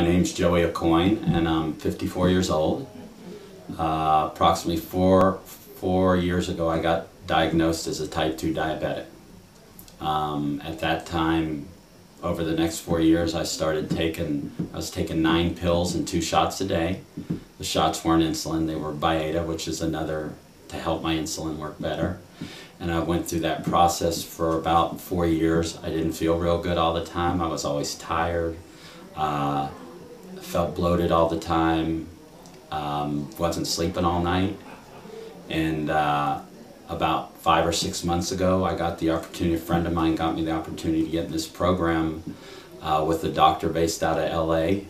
My name's Joey Aucoin, and I'm 54 years old. Approximately four years ago, I got diagnosed as a type 2 diabetic. At that time, over the next 4 years, I was taking 9 pills and 2 shots a day. The shots weren't insulin, they were biata, which is another to help my insulin work better. And I went through that process for about 4 years. I didn't feel real good all the time. I was always tired, felt bloated all the time, wasn't sleeping all night. And about 5 or 6 months ago, I got the opportunity, a friend of mine got me the opportunity to get in this program with a doctor based out of LA.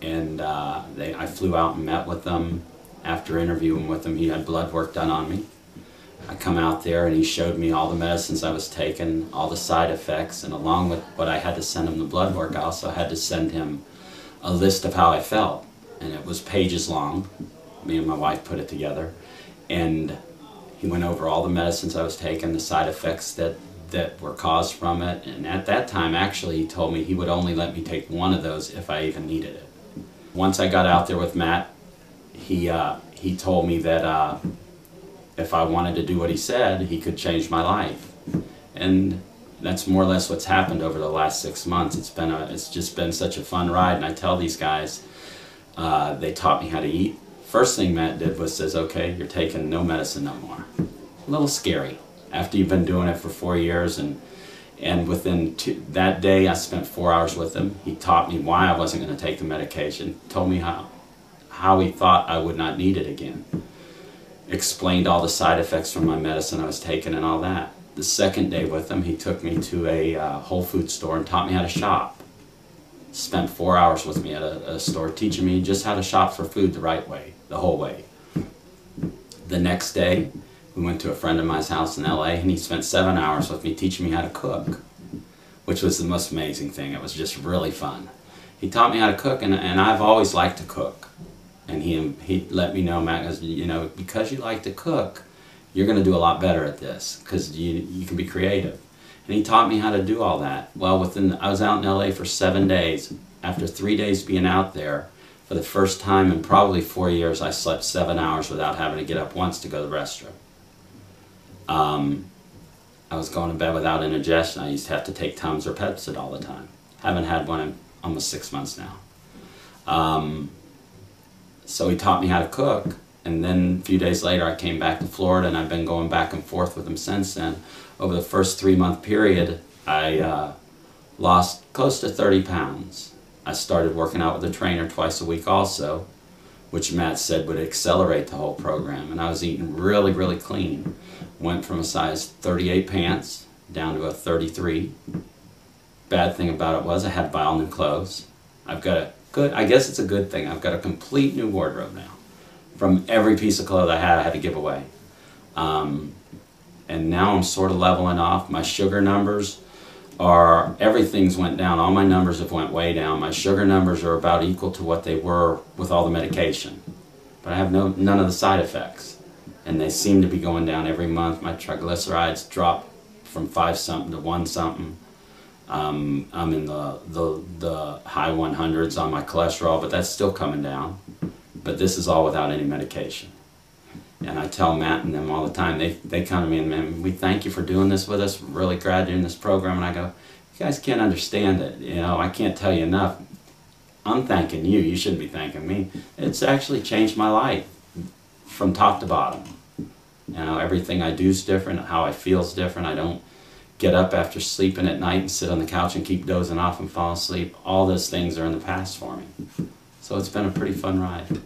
And I flew out and met with them. After interviewing with him, he had blood work done on me. I come out there and he showed me all the medicines I was taking, all the side effects, and along with what I had to send him the blood work, I also had to send him a list of how I felt. And it was pages long. Me and my wife put it together. And he went over all the medicines I was taking, the side effects that were caused from it. And at that time, actually, he told me he would only let me take one of those if I even needed it. Once I got out there with Matt, he told me that if I wanted to do what he said, he could change my life, and that's more or less what's happened over the last 6 months. It's just been such a fun ride, and I tell these guys, they taught me how to eat. First thing Matt did was says, okay, you're taking no medicine no more. A little scary after you've been doing it for 4 years, and within that day I spent 4 hours with him. He taught me why I wasn't going to take the medication, told me how he thought I would not need it again. Explained all the side effects from my medicine I was taking and all that. The second day with him, he took me to a Whole Foods store and taught me how to shop. Spent 4 hours with me at a store teaching me just how to shop for food the right way, the whole way. The next day, we went to a friend of mine's house in LA and he spent 7 hours with me teaching me how to cook, which was the most amazing thing. It was just really fun. He taught me how to cook, and I've always liked to cook. And he let me know, Matt, you know, because you like to cook, you're going to do a lot better at this because you can be creative. And he taught me how to do all that. Well, I was out in LA for 7 days. After 3 days being out there, for the first time in probably 4 years, I slept 7 hours without having to get up once to go to the restroom. I was going to bed without indigestion. I used to have to take Tums or Pepsid all the time. Haven't had one in almost 6 months now. So he taught me how to cook, and then a few days later I came back to Florida, and I've been going back and forth with him since then. Over the first 3-month period, I lost close to 30 pounds. I started working out with a trainer twice a week also, which Matt said would accelerate the whole program, and I was eating really, really clean. Went from a size 38 pants down to a 33. Bad thing about it was I had to buy all new clothes. I've got a good, I guess it's a good thing. I've got a complete new wardrobe now. From every piece of clothes I had to give away. And now I'm sort of leveling off. My sugar numbers are, everything's went down. All my numbers have went way down. My sugar numbers are about equal to what they were with all the medication. But I have none of the side effects. And they seem to be going down every month. My triglycerides drop from 5-something to 1-something. I'm in the high 100s on my cholesterol, but that's still coming down. But this is all without any medication. And I tell Matt and them all the time, they come to me and, man, we thank you for doing this with us. We're really glad you're in this program. And I go, you guys can't understand it. You know, I can't tell you enough. I'm thanking you. You shouldn't be thanking me. It's actually changed my life from top to bottom. You know, everything I do is different. How I feel is different. I don't get up after sleeping at night and sit on the couch and keep dozing off and fall asleep. All those things are in the past for me. So it's been a pretty fun ride.